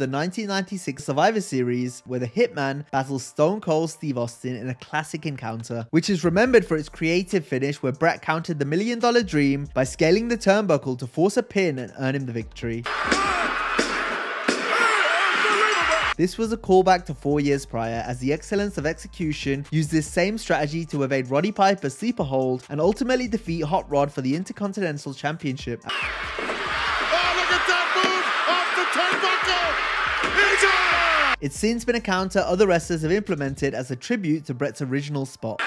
the 1996 Survivor Series, where the Hitman battles Stone Cold Steve Austin in a classic encounter, which is remembered for its creative finish where Bret countered the $1 Million Dream by scaling the turnbuckle to force a pin and earn him the victory. This was a callback to 4 years prior, as the Excellence of Execution used this same strategy to evade Roddy Piper's sleeper hold and ultimately defeat Hot Rod for the Intercontinental Championship. It's since been a counter other wrestlers have implemented as a tribute to Bret's original spot.